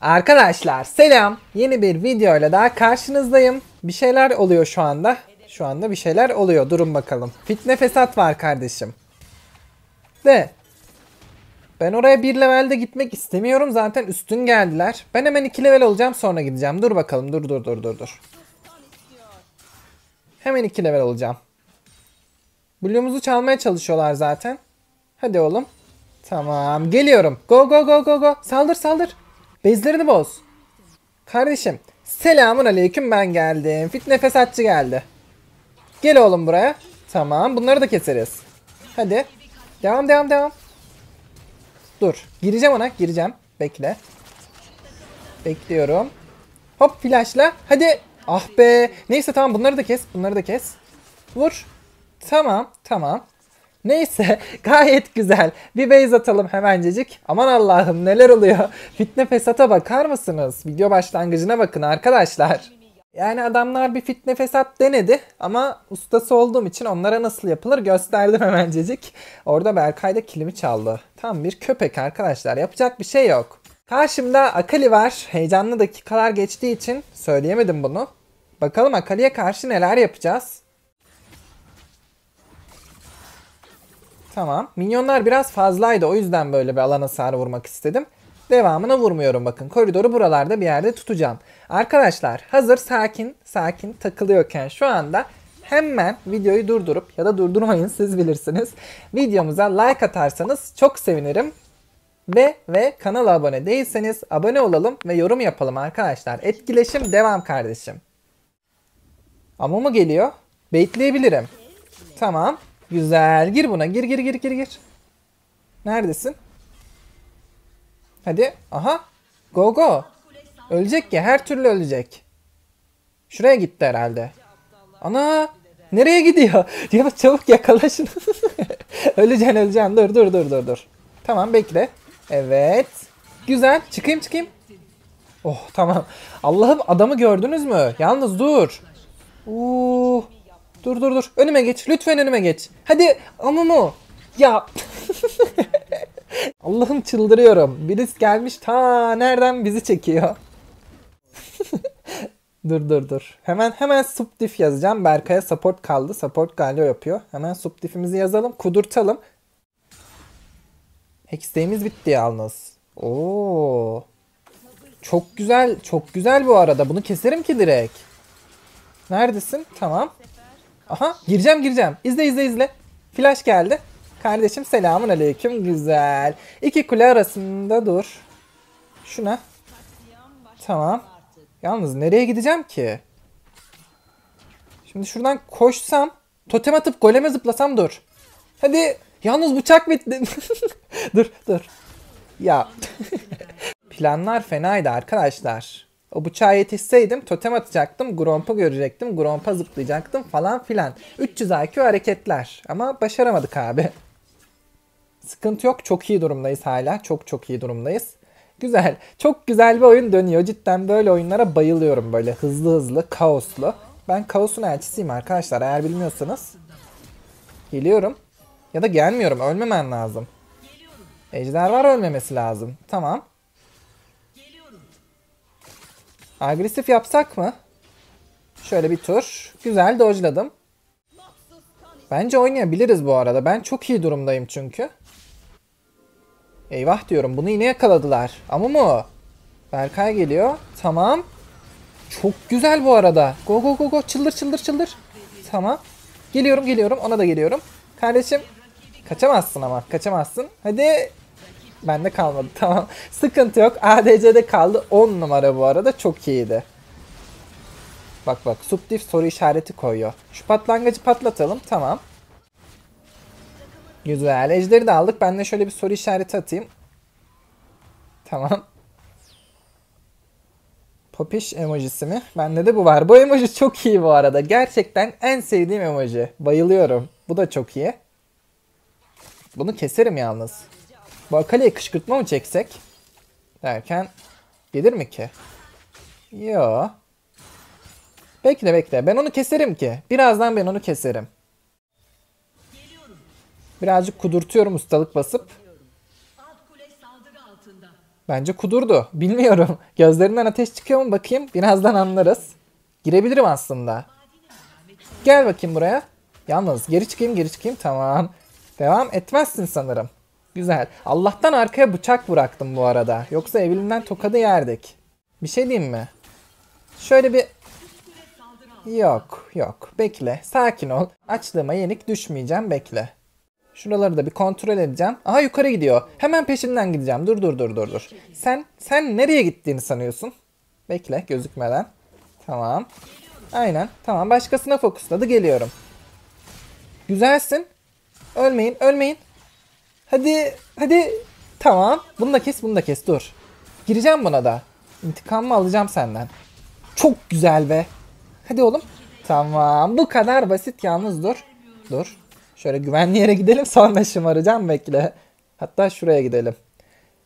Arkadaşlar selam. Yeni bir videoyla daha karşınızdayım. Bir şeyler oluyor şu anda. Şu anda bir şeyler oluyor. Durun bakalım. Fitne fesat var kardeşim. De. Ben oraya bir levelde gitmek istemiyorum. Zaten üstün geldiler. Ben hemen 2 level olacağım, sonra gideceğim. Dur bakalım. Dur. Hemen 2 level olacağım. Blue'muzu çalmaya çalışıyorlar zaten. Hadi oğlum. Tamam. Geliyorum. Go. Saldır. Bezlerini boz. Kardeşim. Selamun aleyküm, ben geldim. Fitne fesatçı geldi. Gel oğlum buraya. Tamam. Bunları da keseriz. Hadi. Devam. Dur. Gireceğim ona. Bekle. Bekliyorum. Hop flashla. Hadi. Ah be. Neyse tamam, bunları da kes. Vur. Tamam. Neyse gayet güzel. Bir base atalım hemencecik. Aman Allah'ım neler oluyor. Fitne fesata bakar mısınız? Video başlangıcına bakın arkadaşlar. Yani adamlar bir fitne fesat denedi ama ustası olduğum için onlara nasıl yapılır gösterdim hemencecik. Orada Berkay da kilimi çaldı. Tam bir köpek arkadaşlar, yapacak bir şey yok. Karşımda Akali var. Heyecanlı dakikalar geçtiği için söyleyemedim bunu. Bakalım Akali'ye karşı neler yapacağız. Tamam. Minyonlar biraz fazlaydı. O yüzden böyle bir alana sarı vurmak istedim. Devamına vurmuyorum bakın. Koridoru buralarda bir yerde tutacağım. Arkadaşlar hazır sakin takılıyorken şu anda hemen videoyu durdurup ya da durdurmayın, siz bilirsiniz. Videomuza like atarsanız çok sevinirim. Ve kanala abone değilseniz abone olalım ve yorum yapalım arkadaşlar. Etkileşim devam kardeşim. Amumu geliyor. Baitleyebilirim. Tamam. Güzel. Gir buna. Gir. Neredesin? Hadi. Aha. Go. Ölecek ya. Her türlü ölecek. Şuraya gitti herhalde. Ana. Nereye gidiyor? Ya çabuk yakala şunu. Öleceksin. Dur. Tamam bekle. Evet. Güzel. Çıkayım. Oh tamam. Allah'ım adamı gördünüz mü? Yalnız dur. Dur. Önüme geç. Lütfen önüme geç. Hadi Amumu. Ya. Allah'ım çıldırıyorum. Birisi gelmiş ta nereden bizi çekiyor. Dur. Hemen subdiff yazacağım. Berkay'a support kaldı. Support Galio yapıyor. Hemen subdiffimizi yazalım. Kudurtalım. Hex'teğimiz bitti yalnız. Oo. Çok güzel bu arada. Bunu keserim ki direkt. Neredesin? Tamam. Aha gireceğim. İzle. Flash geldi. Kardeşim selamun aleyküm. Güzel. 2 kule arasında dur. Şuna. Tamam. Yalnız nereye gideceğim ki? Şimdi şuradan koşsam. Totem atıp goleme zıplasam dur. Hadi. Yalnız bıçak bitti. Dur. Ya. Planlar fenaydı arkadaşlar. O bıçağa yetişseydim totem atacaktım. Gromp'u görecektim. Gromp'a zıplayacaktım falan filan. 300 IQ hareketler. Ama başaramadık abi. Sıkıntı yok. Çok iyi durumdayız hala. Çok iyi durumdayız. Güzel. Çok güzel bir oyun dönüyor. Cidden böyle oyunlara bayılıyorum. Böyle hızlı kaoslu. Ben kaosun elçisiyim arkadaşlar. Eğer bilmiyorsanız. Geliyorum. Ya da gelmiyorum. Ölmemen lazım. Ejder var, ölmemesi lazım. Tamam. Agresif yapsak mı? Şöyle bir tur. Güzel dojladım. Bence oynayabiliriz bu arada. Ben çok iyi durumdayım çünkü. Eyvah diyorum. Bunu yine yakaladılar. Amumu. Berkay geliyor. Tamam. Çok güzel bu arada. Go. Çıldır. Tamam. Geliyorum. Ona da geliyorum. Kardeşim. Kaçamazsın. Hadi. Bende kalmadı. Tamam. Sıkıntı yok. ADC'de kaldı. 10 numara bu arada. Çok iyiydi. Bak. Subdiff soru işareti koyuyor. Şu patlangıcı patlatalım. Tamam. Güzel. Ejderi de aldık. Ben de şöyle bir soru işareti atayım. Tamam. Popiş emojisi mi? Bende de bu var. Bu emoji çok iyi bu arada. Gerçekten en sevdiğim emoji. Bayılıyorum. Bu da çok iyi. Bunu keserim yalnız. Bu Akali'ye kışkırtma mı çeksek? Derken gelir mi ki? Yo. Bekle. Ben onu keserim ki. Birazdan ben onu keserim. Geliyorum. Birazcık kudurtuyorum ustalık basıp. Bence kudurdu. Bilmiyorum. Gözlerinden ateş çıkıyor mu bakayım. Birazdan anlarız. Girebilirim aslında. Gel bakayım buraya. Yalnız geri çıkayım tamam. Devam etmezsin sanırım. Güzel. Allah'tan arkaya bıçak bıraktım bu arada. Yoksa Evelyn'den tokadı yerdik. Bir şey diyeyim mi? Şöyle bir... Yok yok. Bekle. Sakin ol. Açlığıma yenik düşmeyeceğim. Bekle. Şuraları da bir kontrol edeceğim. Aha yukarı gidiyor. Hemen peşinden gideceğim. Dur dur. Sen nereye gittiğini sanıyorsun? Bekle gözükmeden. Tamam. Aynen. Tamam başkasına fokusladı. Geliyorum. Güzelsin. Ölmeyin Hadi tamam. Bunu da kes dur. Gireceğim buna da. İntikamımı alacağım senden. Çok güzel be. Hadi oğlum. Tamam bu kadar basit yalnız dur. Şöyle güvenli yere gidelim sonra şımaracağım bekle. Hatta şuraya gidelim.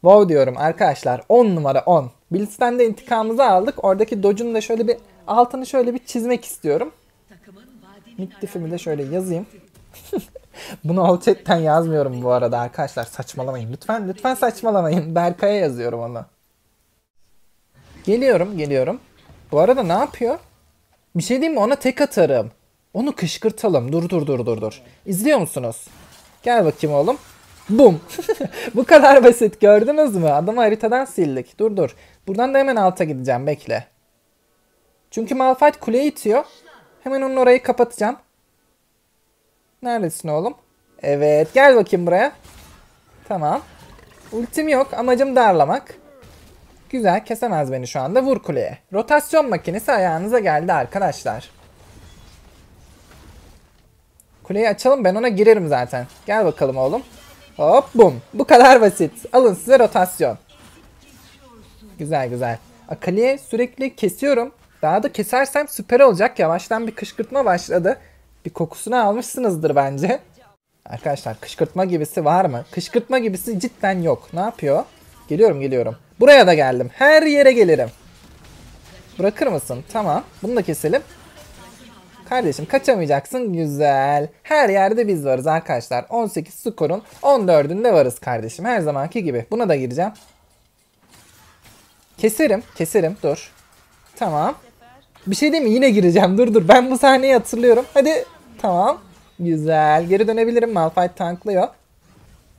Wow diyorum arkadaşlar 10 numara 10. Blitz'ten de intikamımızı aldık. Oradaki dodge'un da şöyle bir altını şöyle bir çizmek istiyorum. Midtif'imi de şöyle yazayım. Bunu all chat'ten yazmıyorum bu arada arkadaşlar saçmalamayın. Lütfen saçmalamayın. Berkay'a yazıyorum onu. Geliyorum Bu arada ne yapıyor? Bir şey diyeyim mi ona tek atarım. Onu kışkırtalım. Dur dur. İzliyor musunuz? Gel bakayım oğlum. Bum. Bu kadar basit gördünüz mü? Adamı haritadan sildik. Dur Buradan da hemen alta gideceğim bekle. Çünkü Malphite kuleye itiyor. Hemen onun orayı kapatacağım. Neredesin oğlum? Evet gel bakayım buraya. Tamam. Ultim yok amacım darlamak. Güzel kesemez beni şu anda vur kuleye. Rotasyon makinesi ayağınıza geldi arkadaşlar. Kuleyi açalım ben ona girerim zaten. Gel bakalım oğlum. Hop bum. Bu kadar basit. Alın size rotasyon. Güzel Akali'ye sürekli kesiyorum. Daha da kesersem süper olacak. Yavaştan bir kışkırtma başladı. Bir kokusunu almışsınızdır bence. Arkadaşlar kışkırtma gibisi var mı? Kışkırtma gibisi cidden yok. Ne yapıyor? Geliyorum Buraya da geldim. Her yere gelirim. Bırakır mısın? Tamam. Bunu da keselim. Kardeşim kaçamayacaksın. Güzel. Her yerde biz varız arkadaşlar. 18 skorun 14'ünde varız kardeşim. Her zamanki gibi. Buna da gireceğim. Keserim. Dur. Tamam. Bir şey diyeyim mi? Yine gireceğim. Dur. Ben bu sahneyi hatırlıyorum. Hadi. Tamam. Güzel. Geri dönebilirim. Malphite tanklıyor.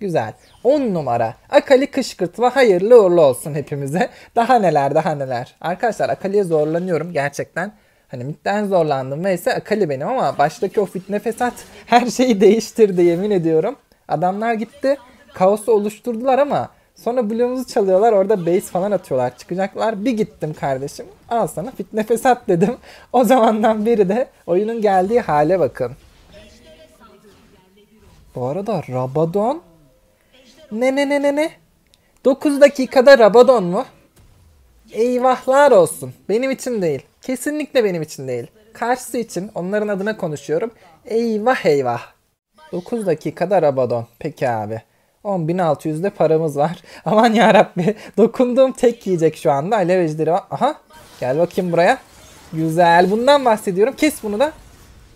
Güzel. 10 numara. Akali kışkırtma hayırlı uğurlu olsun hepimize. Daha neler Arkadaşlar Akali'ye zorlanıyorum. Gerçekten. Hani midden zorlandım neyse Akali benim ama baştaki o fitne fesat her şeyi değiştirdi yemin ediyorum. Adamlar gitti kaosu oluşturdular ama sonra bloğumuzu çalıyorlar orada base falan atıyorlar çıkacaklar. Bir gittim kardeşim al sana fitne fesat dedim. O zamandan beri de oyunun geldiği hale bakın. Bu arada Rabadon. Ne? 9 dakikada Rabadon mu? Eyvahlar olsun. Benim için değil. Kesinlikle benim için değil. Karşısı için onların adına konuşuyorum. Eyvah 9 dakikada Rabadon. Peki abi. 10.600'de paramız var. Aman yarabbi. Dokunduğum tek yiyecek şu anda. Alev ejderi var. Aha. Gel bakayım buraya. Güzel. Bundan bahsediyorum. Kes bunu da.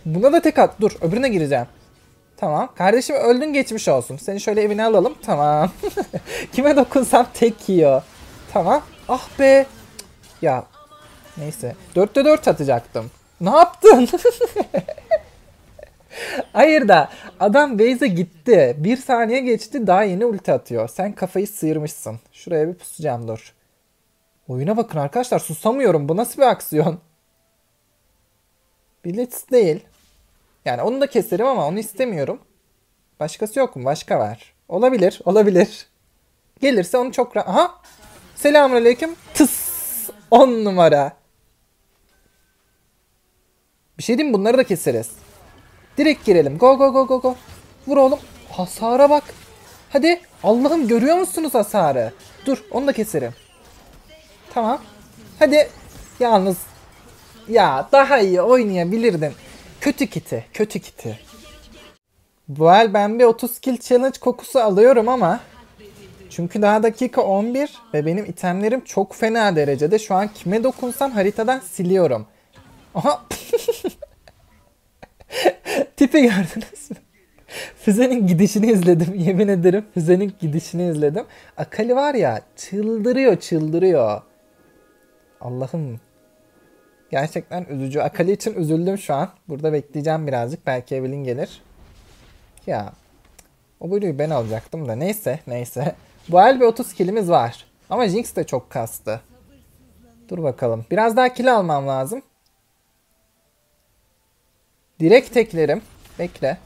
Buna da tek at. Dur. Öbürüne gireceğim. Tamam. Kardeşim öldün geçmiş olsun. Seni şöyle evine alalım. Tamam. Kime dokunsam tek yiyor. Tamam. Ah be. Ya. Neyse. 4'te 4 atacaktım. Ne yaptın? Hayır da adam base'e gitti. Bir saniye geçti daha yeni ulti atıyor. Sen kafayı sıyırmışsın. Şuraya bir pusacağım dur. Oyuna bakın arkadaşlar susamıyorum. Bu nasıl bir aksiyon? Blitz değil. Yani onu da keserim ama onu istemiyorum. Başkası yok mu? Başka var. Olabilir. Gelirse onu çok rahat... Aha! Selamünaleyküm. Tıs! 10 numara. Bir şey diyeyim bunları da keseriz. Direkt girelim. Go go. Vur oğlum. Hasara bak. Hadi. Allah'ım görüyor musunuz hasarı? Dur onu da keserim. Tamam. Hadi. Yalnız. Ya daha iyi oynayabilirdin. Kötü kiti. Bu el ben bir 30 kill challenge kokusu alıyorum ama. Çünkü daha dakika 11 ve benim itemlerim çok fena derecede. Şu an kime dokunsam haritadan siliyorum. Aha. Tipi gördünüz mü? Füzenin gidişini izledim. Yemin ederim füzenin gidişini izledim. Akali var ya, çıldırıyor çıldırıyor. Allah'ım. Gerçekten üzücü. Akali için üzüldüm şu an. Burada bekleyeceğim birazcık. Belki Evelyn gelir. Ya. O bölüyü ben alacaktım da. Neyse neyse. Bu el bir 30 kilimiz var. Ama Jinx de çok kastı. Dur bakalım. Biraz daha kill almam lazım. Direkt teklerim. Bekle.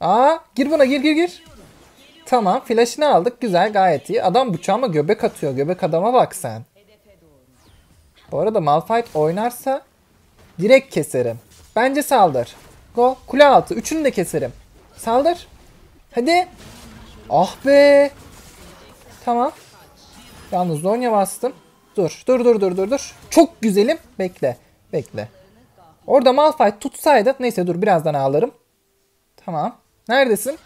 Aa, gir buna, gir gir gir. Tamam, flash'ını aldık. Güzel, gayet iyi. Adam bıçağıma göbek atıyor. Göbek adama bak sen. Bu arada Malphite oynarsa direkt keserim. Bence saldır. Go. Kule altı. Üçünü de keserim. Saldır. Hadi. Ah be. Tamam. Yalnız Zonya bastım. Dur. Dur dur dur dur dur. Çok güzelim. Bekle. Bekle. Orada Malphite tutsaydı. Neyse dur, birazdan ağlarım. Tamam. Neredesin?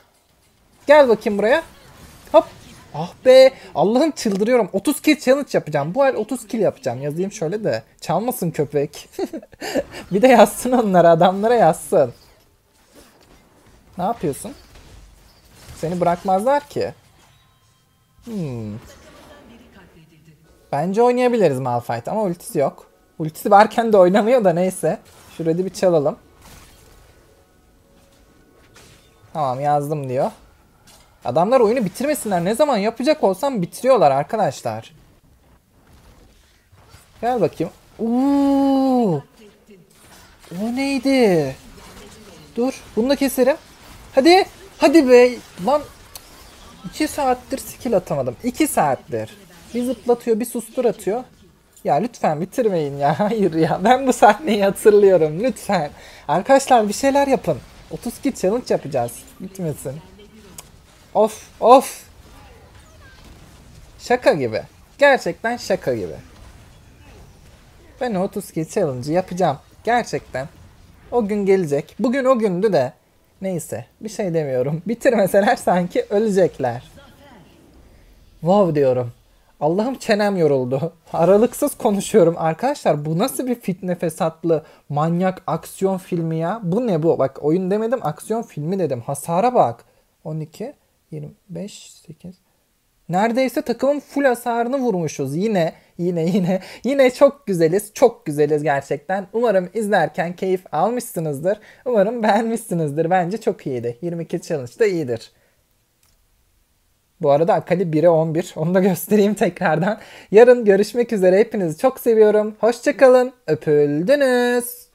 Gel bakayım buraya. Hop. Ah be. Allah'ım çıldırıyorum. 30 kill challenge yapacağım. Bu ay 30 kill yapacağım. Yazayım şöyle de. Çalmasın köpek. Bir de yazsın onlara. Adamlara yazsın. Ne yapıyorsun? Seni bırakmazlar ki. Bence oynayabiliriz Malphite ama ultisi yok. Ultisi varken de oynamıyor da neyse. Şurada bir çalalım. Tamam, yazdım diyor. Adamlar oyunu bitirmesinler. Ne zaman yapacak olsam bitiriyorlar arkadaşlar. Gel bakayım. Uuu. O neydi? Dur. Bunu da keserim. Hadi. Hadi be. Lan. 2 saattir skill atamadım. 2 saattir. Bir zıplatıyor, bir sustur atıyor. Ya lütfen bitirmeyin ya. Hayır ya. Ben bu sahneyi hatırlıyorum. Lütfen. Arkadaşlar bir şeyler yapın. 30 kill challenge yapacağız. Bitmesin. Of of. Şaka gibi. Gerçekten şaka gibi. Ben 30 kill challenge yapacağım. Gerçekten. O gün gelecek. Bugün o gündü de. Neyse. Bir şey demiyorum. Bitirmeseler sanki ölecekler. Wow diyorum. Allah'ım çenem yoruldu. Aralıksız konuşuyorum. Arkadaşlar bu nasıl bir fitne fesatlı manyak aksiyon filmi ya? Bu ne bu? Bak oyun demedim, aksiyon filmi dedim. Hasara bak. 12, 25, 8. Neredeyse takımın full hasarını vurmuşuz. Yine çok güzeliz. Çok güzeliz gerçekten. Umarım izlerken keyif almışsınızdır. Umarım beğenmişsinizdir. Bence çok iyiydi. 22 challenge da iyidir. Bu arada Akali 1'e 11. Onu da göstereyim tekrardan. Yarın görüşmek üzere. Hepinizi çok seviyorum. Hoşça kalın. Öpüldünüz.